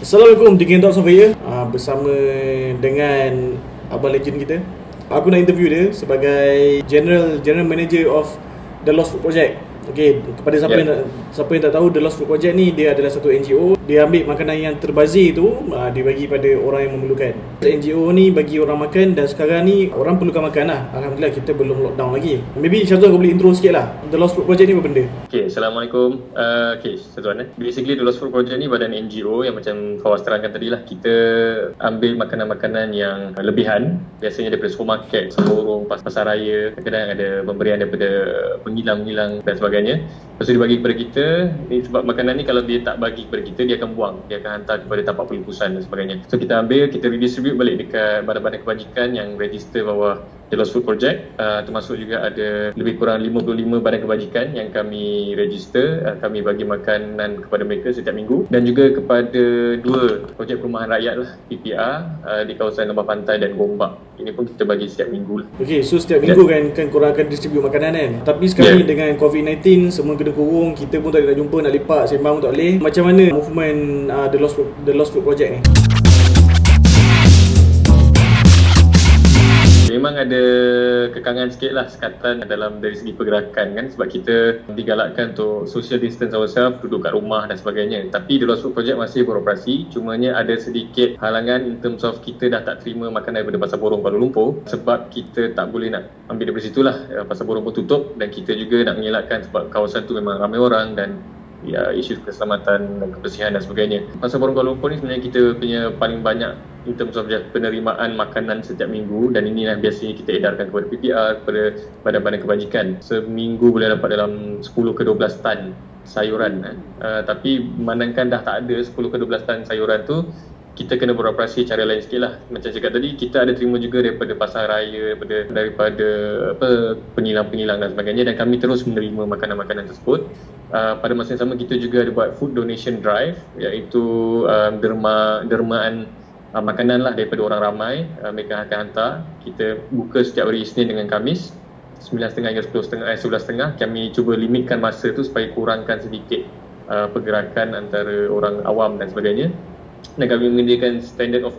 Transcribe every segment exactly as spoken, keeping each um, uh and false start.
Assalamualaikum, Dikin Talk Surveyor. uh, Bersama dengan Abang Legend kita. Aku nak interview dia sebagai General General Manager of The Lost Food Project. Okay, kepada siapa, yeah. yang, siapa yang tak tahu, The Lost Food Project ni, dia adalah satu N G O. Dia ambil makanan yang terbazir tu, uh, dia bagi pada orang yang memerlukan. N G O ni bagi orang makan, dan sekarang ni orang perlukan makan lah. Alhamdulillah, kita belum lockdown lagi. Maybe Syazwan, kau boleh intro sikit lah, The Lost Food Project ni apa benda? Okay, Assalamualaikum. uh, Okay, Syazwan eh basically The Lost Food Project ni badan N G O yang macam Fawaz terangkan tadi lah. Kita ambil makanan-makanan yang lebihan, biasanya daripada supermarket, borong, pasar raya. Kadang-kadang ada pemberian daripada pengilang-pengilang dan sebagainya. Lepas tu dibagi kepada kita ni, sebab makanan ni kalau dia tak bagi kepada kita, dia akan buang, dia akan hantar kepada tapak pengurusan dan sebagainya. So kita ambil, kita redistribute balik dekat badan-badan kebajikan yang register bawah The Lost Food Project. uh, Termasuk juga ada lebih kurang lima puluh lima badan kebajikan yang kami register. uh, Kami bagi makanan kepada mereka setiap minggu. Dan juga kepada dua projek perumahan rakyat lah, P P R, uh, di kawasan Lembah Pantai dan Gombak. Ini pun kita bagi setiap minggu lah. Okay, so setiap minggu kan, kan korang akan distribute makanan kan. Tapi sekarang yeah. dengan COVID nineteen, semua kena kurung, kita pun tak boleh nak jumpa, nak lepak, sembang pun tak boleh. Macam mana movement uh, The Lost Food, The Lost Food Project ni? Memang ada kekangan sikit lah, sekatan dalam dari segi pergerakan kan, sebab kita digalakkan untuk social distance ourselves, duduk kat rumah dan sebagainya. Tapi The Lost Food Project masih beroperasi, cumanya ada sedikit halangan in terms of kita dah tak terima makanan daripada pasar borong Kuala Lumpur, sebab kita tak boleh nak ambil daripada situ lah. Pasar borong pun tutup, dan kita juga nak mengelakkan sebab kawasan tu memang ramai orang dan ya, isu keselamatan dan kebersihan dan sebagainya. Pasar borong Kuala Lumpur ni sebenarnya kita punya paling banyak in terms of penerimaan makanan setiap minggu, dan inilah biasanya kita edarkan kepada P P R, kepada badan-badan kebajikan. Seminggu boleh dapat dalam sepuluh ke dua belas tan sayuran. Uh, tapi memandangkan dah tak ada sepuluh ke dua belas tan sayuran tu, kita kena beroperasi cara lain sikit lah. Macam cakap tadi, kita ada terima juga daripada pasar raya, daripada, daripada apa, penilang-penilang dan sebagainya, dan kami terus menerima makanan-makanan tersebut. Uh, pada masa yang sama, kita juga ada buat food donation drive, iaitu uh, derma, dermaan uh, makanan lah daripada orang ramai. Uh, mereka akan hantar. Kita buka setiap hari Isnin dengan Khamis, sembilan tiga puluh hingga sepuluh tiga puluh, eh, sebelas tiga puluh. Kami cuba limitkan masa tu supaya kurangkan sedikit uh, pergerakan antara orang awam dan sebagainya. Dan kami menyediakan standard of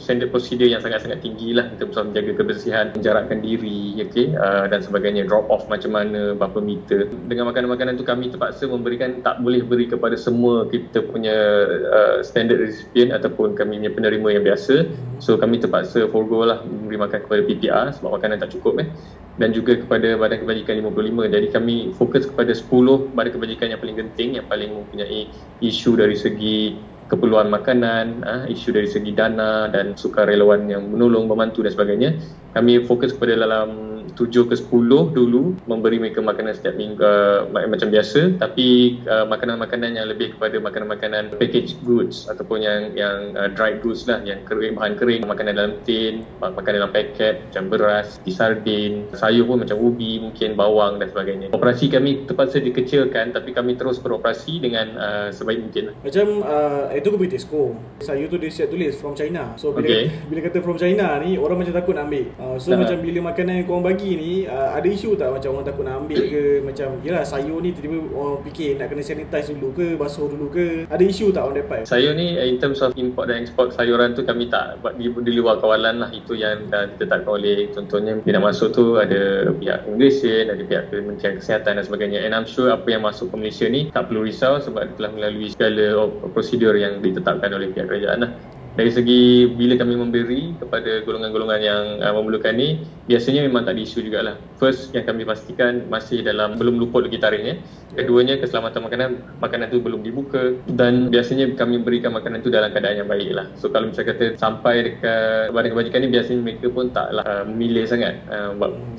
standard prosedur yang sangat-sangat tinggi lah untuk menjaga kebersihan, menjarakkan diri, okay, uh, dan sebagainya, drop off macam mana, berapa meter. Dengan makanan-makanan tu kami terpaksa memberikan, tak boleh beri kepada semua kita punya uh, standard recipient ataupun kami punya penerima yang biasa. So kami terpaksa forgo lah memberi makan kepada P P R sebab makanan tak cukup eh. Dan juga kepada badan kebajikan lima puluh lima. Jadi kami fokus kepada sepuluh badan kebajikan yang paling genting, yang paling mempunyai isu dari segi keperluan makanan, ah, isu dari segi dana dan sukarelawan yang menolong, membantu dan sebagainya. Kami fokus kepada dalam tujuh ke sepuluh dulu, memberi mereka makanan setiap minggu uh, macam biasa. Tapi uh, makanan-makanan yang lebih kepada makanan-makanan packaged goods ataupun yang yang uh, dried goods lah, yang kering, bahan kering, makanan dalam tin, makanan dalam paket macam beras, sardin, sayur pun macam ubi, mungkin bawang dan sebagainya. Operasi kami terpaksa dikecilkan, tapi kami terus beroperasi dengan uh, sebaik mungkin. Macam uh, itu aku pergi Tesco, sayur tu dia siap tulis from China. So bila, okay. bila kata from China ni, orang macam takut nak ambil. uh, So nah. macam bila makanan yang korang bagi ni, uh, ada isu tak macam orang takut nak ambil ke? Macam yelah, sayur ni tiba-tiba orang fikir nak kena sanitize dulu ke, basuh dulu ke? Ada isu tak orang dapat? Sayur ni in terms of import dan export sayuran tu, kami tak buat di, di luar kawalan lah. Itu yang dah ditetapkan oleh, contohnya bila masuk tu ada pihak Malaysia, ada pihak Kementerian Kesihatan dan sebagainya. And I'm sure apa yang masuk ke Malaysia ni tak perlu risau, sebab telah melalui segala prosedur yang yang ditetapkan oleh pihak kerajaan lah. Dari segi bila kami memberi kepada golongan-golongan yang uh, memerlukan ni, biasanya memang tak ada isu jugalah. First, yang kami pastikan masih dalam, belum luput lagi tarikhnya. Keduanya, keselamatan makanan, makanan tu belum dibuka, dan biasanya kami berikan makanan tu dalam keadaan yang baik lah. So kalau misalnya kata sampai dekat badan kebajikan ni, biasanya mereka pun taklah uh, memilih sangat. uh,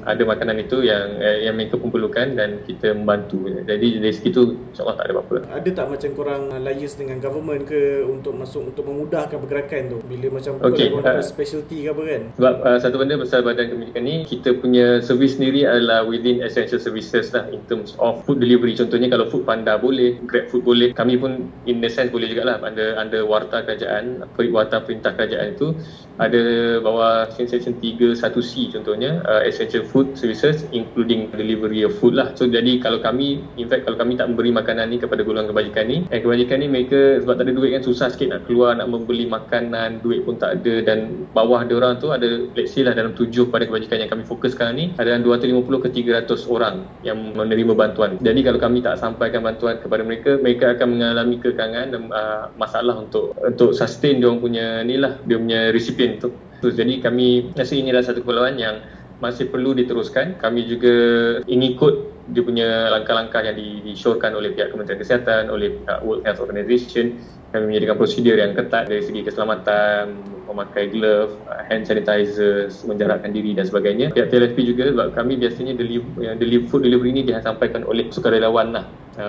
Ada makanan itu yang uh, yang mereka pun perlukan dan kita membantu. Jadi dari segi tu insyaAllah tak ada apa-apa. Ada tak macam korang liaise dengan government ke untuk masuk, untuk memudahkan pergerakan makan tu bila macam okay, uh, specialty ke apa kan. Sebab uh, satu benda pasal Badan Kemendidikan ni, kita punya servis sendiri adalah within essential services lah in terms of food delivery. Contohnya kalau Food Panda boleh, Grab Food boleh, kami pun in the sense boleh jugalah under, under warta kerajaan, warta perintah kerajaan tu ada bawah section tiga satu C contohnya, uh, essential food services including delivery of food lah. So jadi kalau kami, in fact kalau kami tak memberi makanan ni kepada golongan kebajikan ni, eh, kebajikan ni mereka sebab tak ada duit kan, susah sikit nak keluar nak membeli makanan, duit pun tak ada. Dan bawah diorang tu ada, let's say lah dalam tujuh pada kebajikan yang kami fokus sekarang ni, ada dua ratus lima puluh ke tiga ratus orang yang menerima bantuan. Jadi kalau kami tak sampaikan bantuan kepada mereka, mereka akan mengalami kekangan dan uh, masalah untuk untuk sustain diorang punya ni lah, dia punya resipien tu. So, jadi kami rasa ini adalah satu keperluan yang masih perlu diteruskan. Kami juga mengikut dia punya langkah-langkah yang disyorkan oleh pihak Kementerian Kesihatan, oleh pihak World Health Organization. Kami menyediakan prosedur yang ketat dari segi keselamatan, memakai glove, hand sanitizer, menjarakkan diri dan sebagainya. Pihak T L S P juga, sebab kami biasanya deliver, food delivery ini disampaikan oleh sukarelawan lah,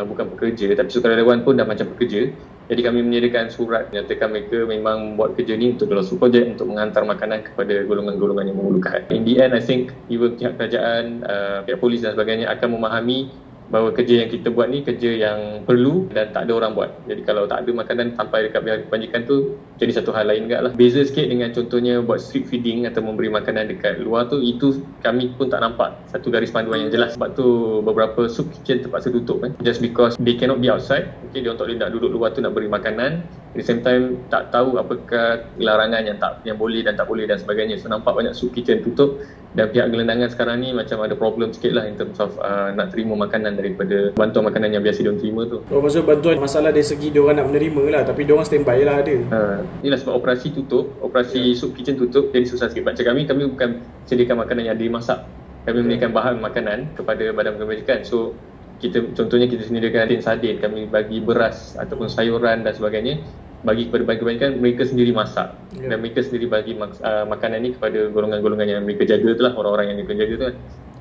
bukan pekerja, tapi sukarelawan pun dah macam pekerja. Jadi kami menyediakan surat menyatakan mereka memang buat kerja ni untuk The Lost Food Project, untuk menghantar makanan kepada golongan-golongan yang memerlukan. In the end, I think even pihak kerajaan, uh, pihak polis dan sebagainya akan memahami bahawa kerja yang kita buat ni kerja yang perlu dan tak ada orang buat. Jadi kalau tak ada makanan sampai dekat pihak kebajikan tu, jadi satu hal lain juga lah. Beza sikit dengan contohnya buat street feeding atau memberi makanan dekat luar tu, itu kami pun tak nampak satu garis panduan yang jelas. Sebab tu beberapa soup kitchen terpaksa tutup kan, just because they cannot be outside. Okay, dia tak boleh nak duduk luar tu nak beri makanan. At the same time tak tahu apakah larangan yang tak yang boleh dan tak boleh dan sebagainya. So nampak banyak soup kitchen tutup dan pihak gelendangan sekarang ni macam ada problem sikit lah in terms of uh, nak terima makanan daripada bantuan makanan yang biasa diorang terima tu. Oh, maksud bantuan masalah dari segi diorang nak menerima lah, tapi diorang standby lah ada. Ha, inilah sebab operasi tutup, operasi yeah. soup kitchen tutup, jadi susah sikit. Macam kami, kami bukan sediakan makanan yang dimasak. Kami menyediakan bahan makanan kepada badan kebajikan. So, kita contohnya kita sediakan tin sardin, kami bagi beras ataupun sayuran dan sebagainya bagi kepada badan kebajikan, mereka sendiri masak yeah. dan mereka sendiri bagi uh, makanan ni kepada golongan-golongan yang mereka jaga tu lah, orang-orang yang mereka jaga tu lah.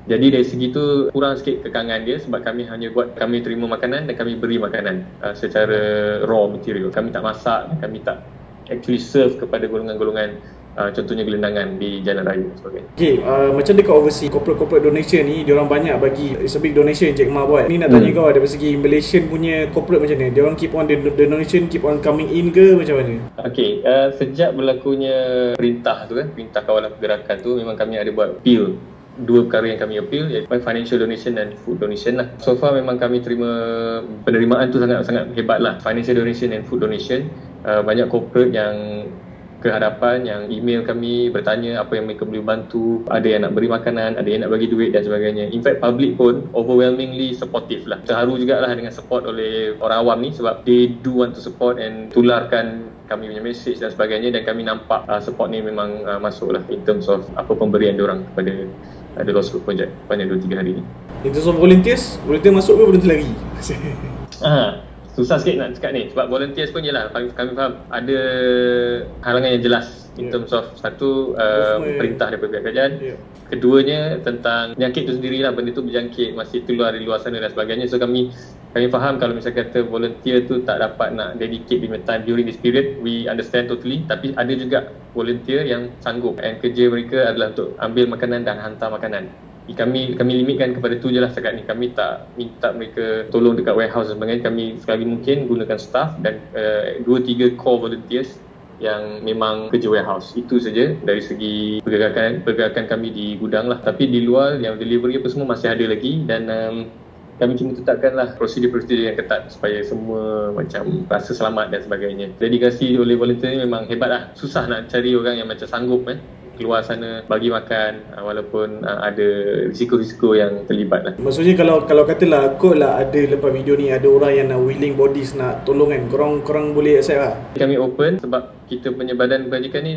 Jadi dari segi tu kurang sikit kekangan dia sebab kami hanya buat, kami terima makanan dan kami beri makanan uh, secara raw material. Kami tak masak, kami tak actually serve kepada golongan-golongan uh, contohnya gelendangan di jalan raya dan sebagainya. Okay, uh, macam dekat overseas, corporate-corporate donation ni diorang banyak bagi. It's a big donation Jack Ma buat. Ni nak tanya hmm. kau dari segi Malaysian punya corporate macam mana? Diorang keep on, the donation keep on coming in ke macam mana? Okay, uh, sejak berlakunya perintah tu kan, perintah kawalan pergerakan tu, memang kami ada buat appeal. Dua perkara yang kami appeal, iaitu financial donation dan food donation lah. So far memang kami terima, penerimaan tu sangat-sangat hebat lah. Financial donation and food donation, uh, banyak corporate yang ke hadapan, yang email kami bertanya apa yang mereka boleh bantu. Ada yang nak beri makanan, ada yang nak bagi duit dan sebagainya. In fact, public pun overwhelmingly supportive lah. Terharu jugalah dengan support oleh orang awam ni sebab they do want to support and tularkan kami punya message dan sebagainya. Dan kami nampak uh, support ni memang uh, masuk lah in terms of apa pemberian diorang kepada uh, The Lost Food Project banyak dua tiga hari ni. In terms of volunteers, volunteer masuk ke volunteer lagi? Haa susah sikit nak cakap ni sebab volunteers pun ialah kami faham ada halangan yang jelas in terms of satu uh, perintah daripada pihak kerajaan, yeah. keduanya tentang penyakit tu sendirilah, benda tu berjangkit masih terluar di luar sana dan sebagainya. So kami kami faham kalau misalnya kata volunteer tu tak dapat nak dedicate the time during this period, we understand totally. Tapi ada juga volunteer yang sanggup dan kerja mereka adalah untuk ambil makanan dan hantar makanan. Kami kami limitkan kepada tu je lah setakat ni. Kami tak minta mereka tolong dekat warehouse dan sebagainya. Kami sekali mungkin gunakan staff dan uh, dua tiga core volunteers yang memang kerja warehouse. Itu saja dari segi pergerakan pergerakan kami di gudang lah. Tapi di luar yang delivery apa semua masih ada lagi dan um, kami cuma tetapkanlah prosedur-prosedur yang ketat supaya semua macam rasa selamat dan sebagainya. Dedikasi oleh volunteer ni memang hebat lah. Susah nak cari orang yang macam sanggup kan. Eh. Keluar sana bagi makan walaupun uh, ada risiko-risiko yang terlibat lah. Maksudnya kalau kalau katalah kot lah ada lepas video ni ada orang yang nak willing bodies nak tolong kan, korang, korang boleh accept lah? Kami open sebab kita punya badan kebajikan ni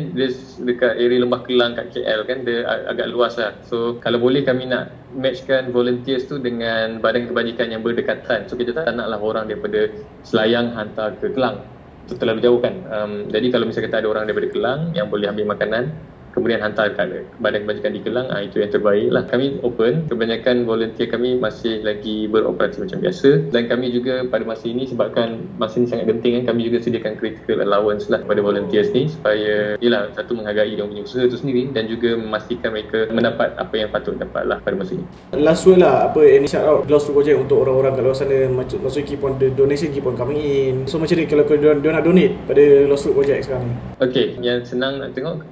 dekat area Lembah Kelang kat K L kan, dia agak luas lah. So kalau boleh kami nak matchkan volunteers tu dengan badan kebajikan yang berdekatan. So kita tak naklah orang daripada Selayang hantar ke Kelang, itu terlalu jauh kan. Um, jadi kalau misalnya kita ada orang daripada Kelang yang boleh ambil makanan, kemudian hantar kepada Badan Kebajikan di Kelang, ha, itu yang terbaik lah. Kami open, kebanyakan volunteer kami masih lagi beroperasi macam biasa, dan kami juga pada masa ini, sebabkan masa ini sangat genting kan, kami juga sediakan critical allowance lah kepada volunteers ni supaya, yelah, satu menghargai dia punya usaha itu sendiri dan juga memastikan mereka mendapat apa yang patut dapat lah pada masa ini. Last word lah, apa any shout out The Lost Food Project untuk orang-orang kat luar sana, maksudnya keep on the donation, keep on coming in. So macam ni kalau diorang nak donate pada The Lost Food Project sekarang ni? Okay, yang senang nak tengok,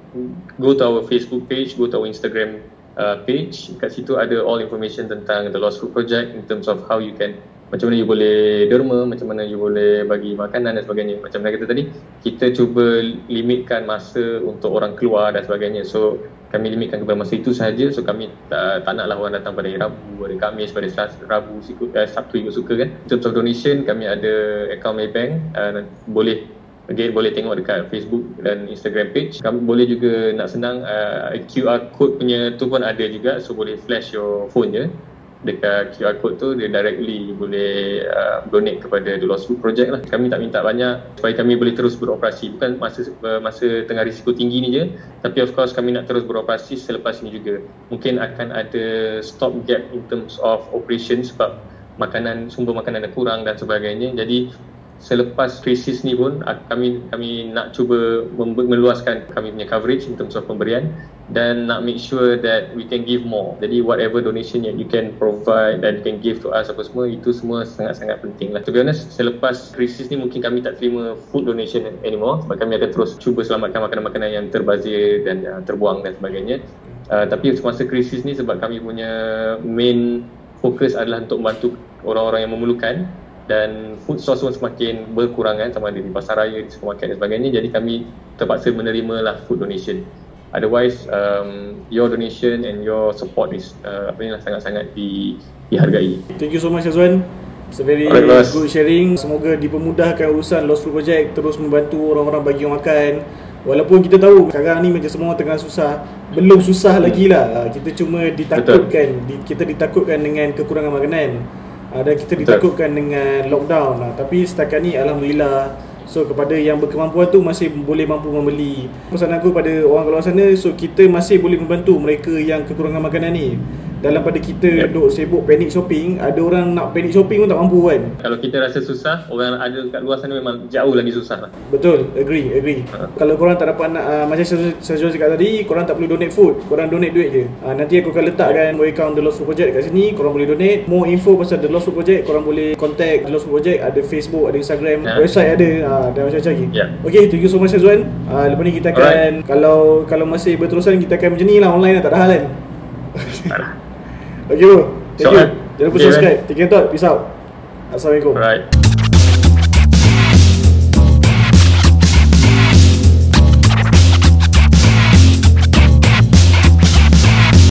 go to our Facebook page, go to our Instagram uh, page. Kat situ ada all information tentang The Lost Food Project in terms of how you can, macam mana you boleh derma, macam mana you boleh bagi makanan dan sebagainya. Macam mana kata tadi, kita cuba limitkan masa untuk orang keluar dan sebagainya. So, kami limitkan kepada masa itu sahaja. So, kami uh, tak naklah orang datang pada Rabu, pada Khamis, pada Rabu, Sabtu juga suka kan. In terms of donation, kami ada akaun Maybank. Uh, boleh Again, boleh tengok dekat Facebook dan Instagram page. Kamu boleh juga, nak senang, uh, Q R code punya tu pun ada juga. So, boleh flash your phone je. Dekat Q R code tu, dia directly boleh uh, donate kepada The Lost Food Project lah. Kami tak minta banyak supaya kami boleh terus beroperasi. Bukan masa uh, masa tengah risiko tinggi ni je, tapi of course kami nak terus beroperasi selepas ni juga. Mungkin akan ada stop gap in terms of operation sebab makanan, sumber makanan dah kurang dan sebagainya. Jadi selepas krisis ni pun kami kami nak cuba meluaskan kami punya coverage in terms of pemberian dan nak make sure that we can give more. Jadi whatever donation yang you can provide and you can give to us apa semua, itu semua sangat-sangat penting lah. To be honest, selepas krisis ni mungkin kami tak terima food donation anymore sebab kami akan terus cuba selamatkan makanan-makanan yang terbazir dan uh, terbuang dan sebagainya. Uh, tapi semasa krisis ni sebab kami punya main fokus adalah untuk membantu orang-orang yang memerlukan, dan food source pun semakin berkurangan sama ada di pasaraya, di supermarket dan sebagainya. Jadi kami terpaksa menerimalah food donation. Otherwise, um, your donation and your support is uh, apa ni lah, sangat-sangat di, dihargai. Thank you so much Azwan. It's a very right, good sharing. Semoga dipermudahkan urusan Lost Food Project, terus membantu orang-orang bagi makan. Walaupun kita tahu sekarang ni macam semua tengah susah, belum susah hmm. lagi lah. Kita cuma ditakutkan, di, kita ditakutkan dengan kekurangan makanan. Uh, dan kita ditakutkan dengan lockdown lah. Tapi setakat ni Alhamdulillah. So kepada yang berkemampuan tu masih boleh mampu membeli. Pesan aku pada orang kat luar sana, so kita masih boleh membantu mereka yang kekurangan makanan ni. Dalam pada kita yep. duk sibuk panic shopping, ada orang nak panic shopping pun tak mampu kan. Kalau kita rasa susah, orang ada kat luar sana memang jauh lagi susah lah. Betul, agree, agree uh-huh. Kalau korang tak dapat nak, uh, macam Syazwan cakap tadi, korang tak perlu donate food, korang donate duit je. uh, Nanti aku akan letakkan yeah. account The Lost Food Project kat sini, korang boleh donate. More info pasal The Lost Food Project, korang boleh contact The Lost Food Project. Ada Facebook, ada Instagram, yeah. website ada. Ha, dan macam-macam lagi. yeah. Okay, thank you so much Azwan. uh, Lepas ni kita akan Alright. Kalau kalau masih berterusan, kita akan macam ni lah, online lah, tak ada hal kan. Okay bro, thank so you. Jangan lupa okay, subscribe. Take care, peace out. Assalamualaikum. Alright.